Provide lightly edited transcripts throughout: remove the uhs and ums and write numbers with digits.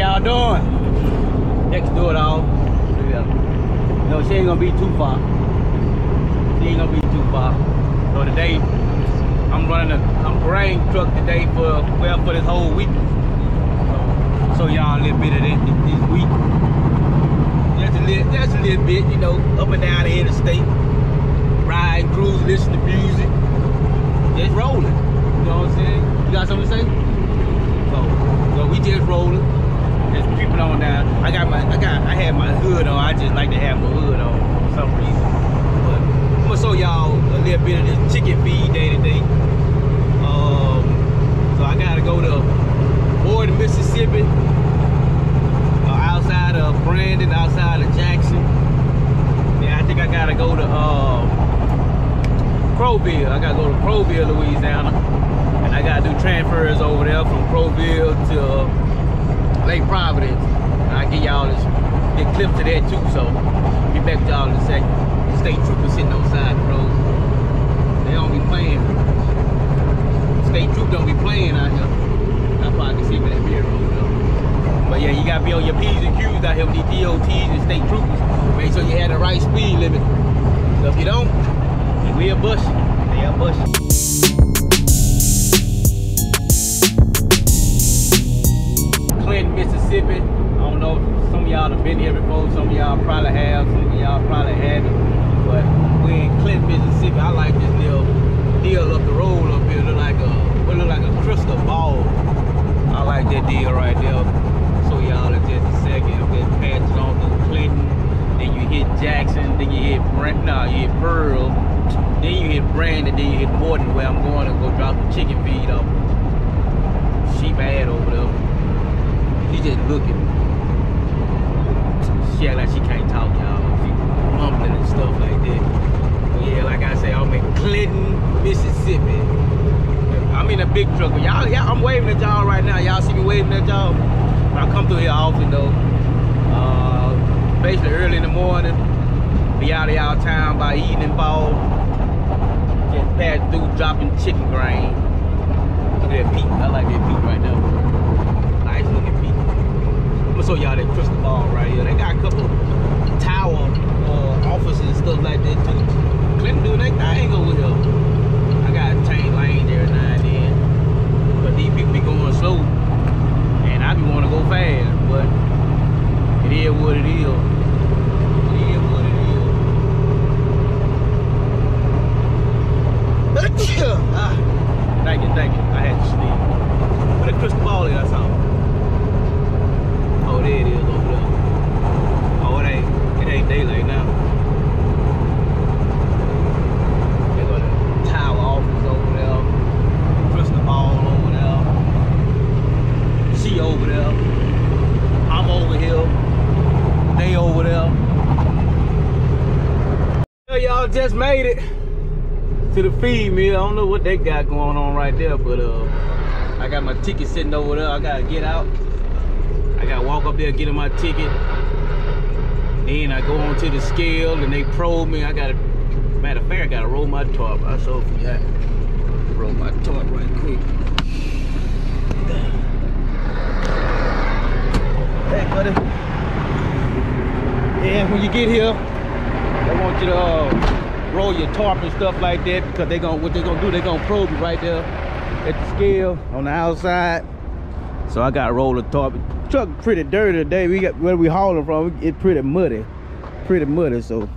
how y'all doing? Dexter doitall. No, she ain't gonna be too far. She ain't gonna be too far. So today, I'm running a grain truck today for, well, for this whole week. So y'all a little bit of this week. Just a little bit, you know, up and down the interstate. Ride, cruise, listen to music. Just rolling. You know what I'm saying? You got something to say? So we just rolling. Just creeping on down. I had my hood on. I just like to have my hood on for some reason. But I'm gonna show y'all a little bit of this chicken feed day today. So I gotta go to Boyd, Mississippi. Outside of Brandon, outside of Jackson. Yeah, I think I gotta go to Crowville. I gotta go to Crowville, Louisiana. And I gotta do transfers over there from Crowville to Lake Providence. And I get y'all this clip to that too, so be back to y'all in a second. State troopers sitting on the side of the road. They don't be playing. State troop don't be playing out here. I probably can see me that beer over there. But yeah, you gotta be on your P's and Q's out here with these DOTs and state troopers. Make sure you have the right speed limit. So if you don't, we'll bust you. They'll bust you. Clinton, Mississippi. I don't know if some of y'all have been here before. Some of y'all probably have. Some of y'all probably haven't. But we're in Clinton, Mississippi. I like this little deal up the road up here. It look like a crystal ball. I like that deal right there. So y'all in just a second, then pass it on to Clinton, then you hit Jackson, then you hit Pearl, then you hit Brandon, then you hit Morton, where I'm going to go drop the chicken feed off. She bad over there. She just looking. She act like she can't talk, y'all. She mumbling and stuff like that. Yeah, like I say, I'm in Clinton, Mississippi. I'm in a big truck. Y'all, I'm waving at y'all right now. Y'all see me waving at y'all? I come through here often though, basically early in the morning, be out of y'all town by evening fall, just pass through dropping chicken grain. Look at that peak, I like that peak right there, nice looking peak. I'm gonna show y'all that crystal ball right here. They got a couple tower offices and stuff like that too. Clinton do that thing over here. I gotta change lanes every now and then, but these people be going slow. I be want to go fast, but it is what it is. It is what it is. Thank you. I had to sneeze. Where the crystal ball is, I saw. Oh, there it is over there. Oh, it ain't daylight now. They got a tower office over there. Crystal ball over there. She over there, I'm over here, they over there. Y'all just made it to the feed mill. I don't know what they got going on right there, but I got my ticket sitting over there. I gotta get out. I gotta walk up there getting my ticket. Then I go on to the scale and they probe me. Matter of fact, I gotta roll my tarp. I so forgot. Roll my tarp right quick. Hey, buddy. Yeah, when you get here, they want you to roll your tarp and stuff like that, because what they're gonna do, they're gonna probe you right there at the scale on the outside. So I gotta roll the tarp. The truck pretty dirty today. We got where we hauling from. It's pretty muddy. So you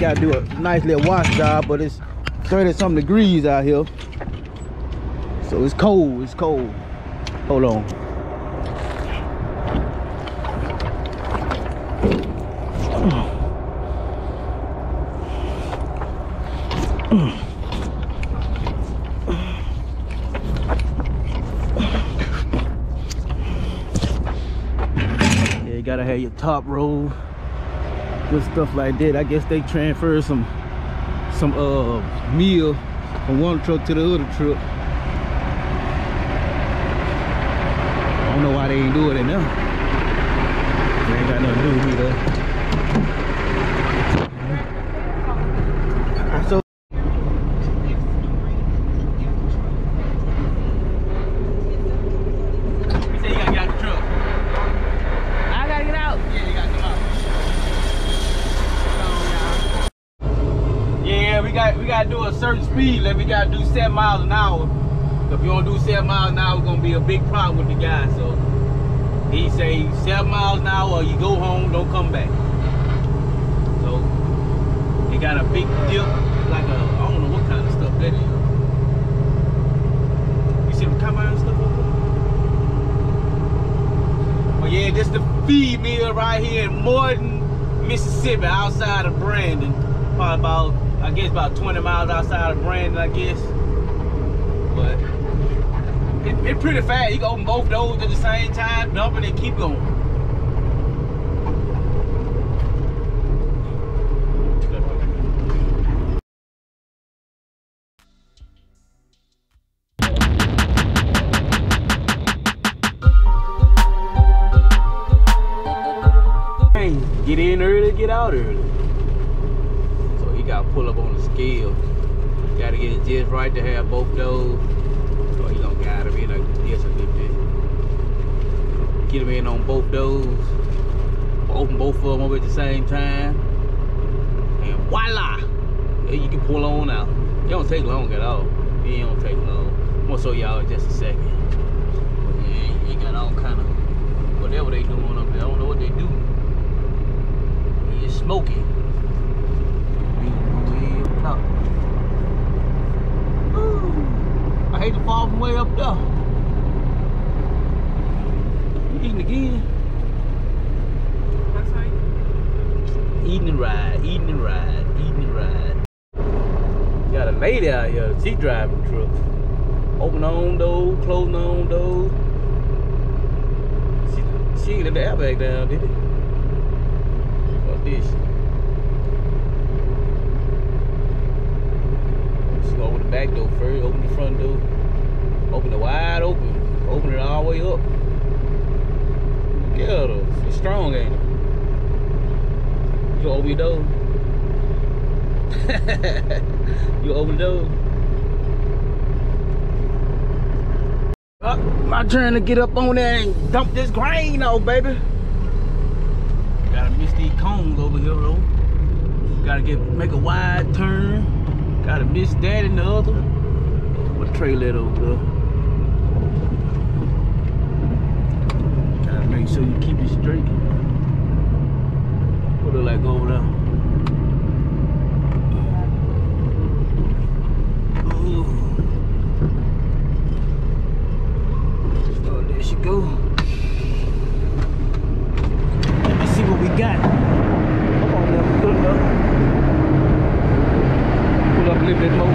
gotta do a nice little wash job. But it's 30-something degrees out here, so it's cold. It's cold. Hold on. Gotta have your top roll, good stuff like that. I guess they transfer some meal from one truck to the other truck. I don't know why they ain't doing it now. They ain't got nothing to do with me though. So you say you gotta get out the truck. we got to do a certain speed. Like we got to do 7 miles an hour. If you don't do 7 miles an hour, it's gonna be a big problem with the guy. So he say 7 miles an hour, or you go home, don't come back. So he got a big dip, like a, I don't know what kind of stuff that is. You see the combine stuff over there? Well, yeah, this the feed mill right here in Morton, Mississippi, outside of Brandon. Probably about, I guess, about 20 miles outside of Brandon, I guess. But it's pretty fast. You can open both doors at the same time, dump it and keep going. Get in early, get out early. So you gotta pull up on the scale. You gotta get it just right to have both doors. So you don't gotta be like this or this. Get them in on both doors. Open both of them up at the same time. And voila! You can pull on out. It don't take long at all. It don't take long. More so y'all in just a second. Yeah, you got all kind of whatever they doing up there. I don't know what they do. It's smoking. I hate to fall from way up there. You eating again? That's how you eating and ride, eating and ride, eating and ride. Got a lady out here, she driving trucks. Open on those, closing on those. She ain't let the airbag down, did it? What did she? She go over the back door first, open the front door. Open it wide open. Open it all the way up. Get her though. She's strong, ain't it? You open your door. You open the door. My turn to get up on there and dump this grain out, baby. Gotta miss these cones over here though. Gotta make a wide turn. Gotta miss that and the other. What trailer over there? Make sure you keep it straight. What do I go over there? Ooh. Oh, there she go. Let me see what we got. Come on now, pull up. Pull up a little bit more.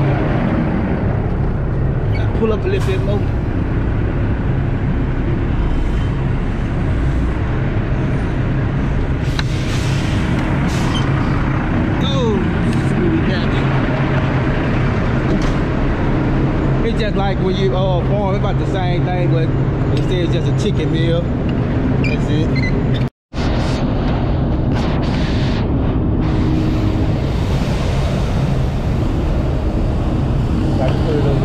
Pull up a little bit more. Just like when you farm, it's about the same thing, but instead it's just a chicken meal. That's it. Got to put it over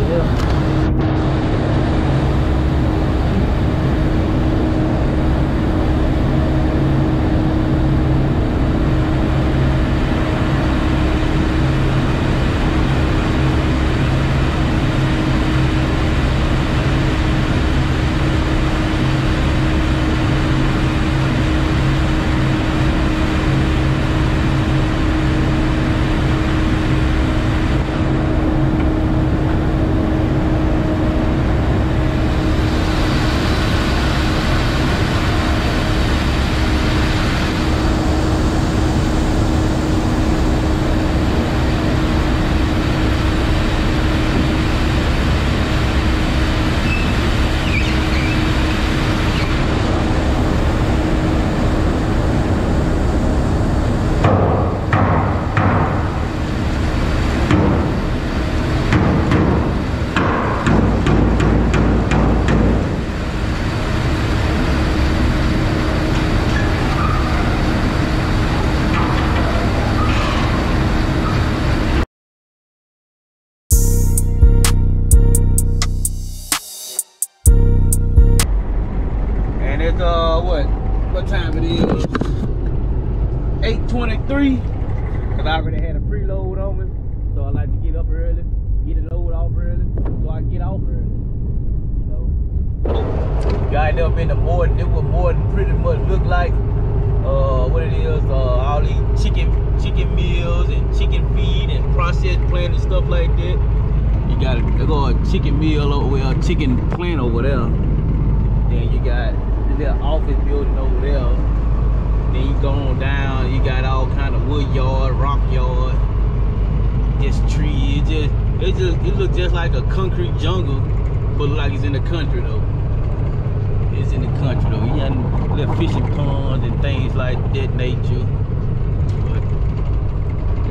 what time it is, 8:23, because I already had a preload on me. So I like to get up early, get a load off early, so I can get off early, you know. Got up in the Morton. It was Morton pretty much looked like what it is, all these chicken meals and chicken feed and processed plant and stuff like that. You got a chicken meal over there, chicken plant over there. Then you got the little office building over there. Then you go on down, you got all kind of wood yard, rock yard, this tree. It looks just like a concrete jungle, but look like it's in the country though. It's in the country though. You got little fishing ponds and things like that nature. But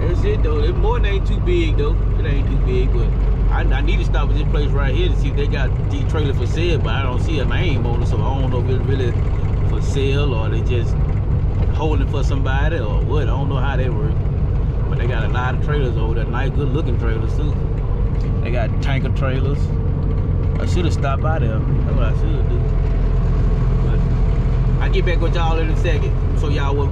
that's it though. It more ain't too big though. It ain't too big, but I need to stop at this place right here to see if they got these trailers for sale, but I don't see a name on it, so I don't know if it's really for sale or they just holding for somebody or what. I don't know how they work, but they got a lot of trailers over there. Nice, good looking trailers too. They got tanker trailers. I should have stopped by there. That's what I should have done. But I get back with y'all in a second. So y'all what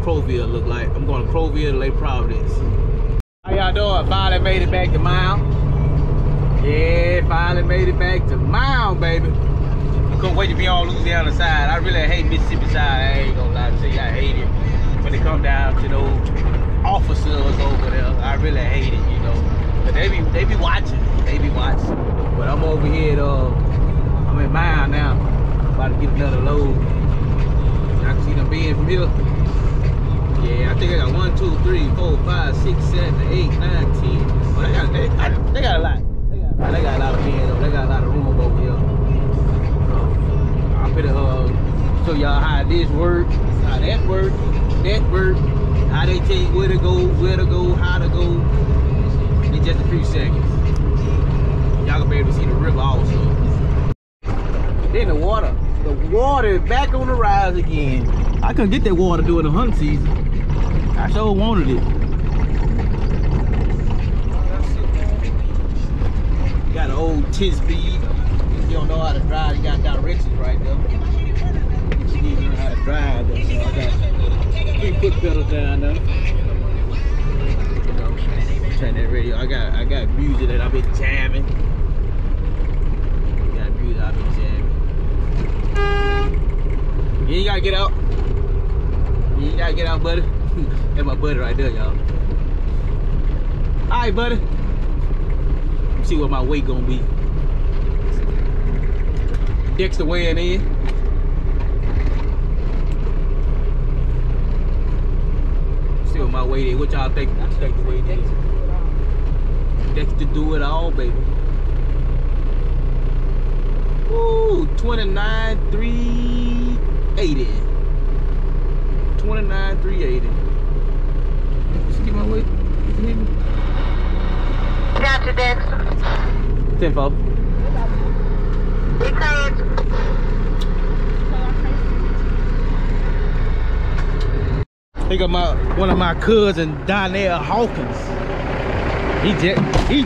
Crowville look like. I'm going to Crowville, Lake Providence. How y'all doing? Finally made it back to Mound. Yeah, finally made it back to Mound, baby. Couldn't wait to be on Louisiana side. I really hate Mississippi side. I ain't gonna lie to you, I hate it. When it come down to those officers over there, I really hate it, you know. But they be watching, But I'm over here, I'm in Mound now. About to get another load. I can see them being from here. Yeah, I think I got 1, 2, 3, 4, 5, 6, 7, 8, 9, 10. Well, they got a lot. They got a lot of bins. They got a lot of room over here. I'm gonna show y'all how this work, how that work, how they tell you where to go, how to go, in just a few seconds. Y'all gonna be able to see the river also. Then the water is back on the rise again. I couldn't get that water during the hunting season. I sure wanted it. Got an old 10-speed. You don't know how to drive, you got directions right there. You need to learn how to drive though, so I got 3 foot pedals down there. Turn that radio. I got music that I've been jamming. You ain't gotta get out. You ain't gotta get out, buddy. That's my buddy right there, y'all. Alright, buddy. Let's see what my weight gonna be. Dexter weighing in. See what my weight is. What y'all think? I think the weight is. Dexter doitall, baby. Ooh, 29,380. 29,380. Just get my weight. Got you, Dexter. 10-4. Think of one of my cousins, Donnell Hawkins. He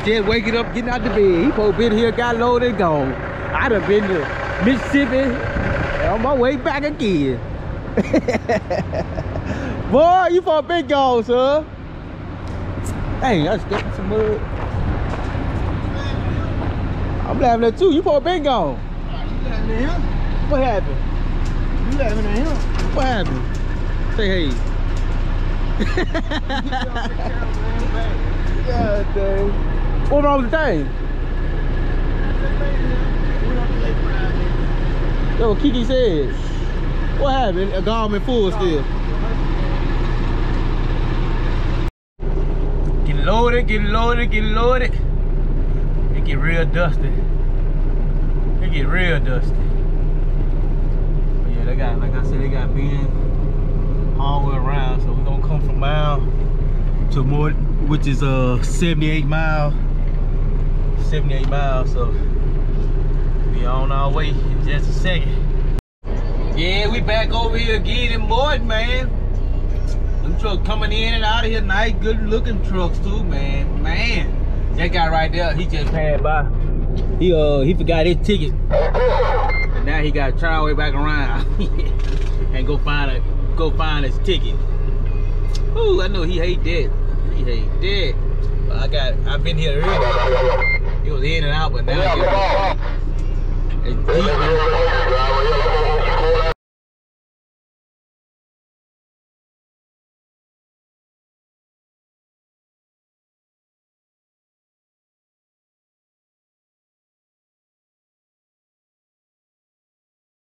just waking up, getting out the bed. He both been here, got loaded and gone. I done been to Mississippi and on my way back again. Boy, you for a big gone, son. Dang, I stepped in some mud. I'm laughing at you. You for a big gone. You laughing at him? What happened? You laughing at him? What happened? Say hey. God dang. What wrong with the thing? That's what Kiki said. What happened? A garment full still. Get loaded, get loaded, get loaded. It get real dusty. It get real dusty. But yeah, they got, like I said, they got beans all the way around, so we're gonna come from Mound to Morton, which is 78 miles, so we on our way in just a second. Yeah, we back over here again in Morton, man. Them trucks coming in and out of here, nice good looking trucks too, man. Man, that guy right there, he just passed by. He forgot his ticket and now he gotta try our way back around and go find his ticket. Ooh, I know he hate that. But I've been here earlier. It was in and out, but now it's deep.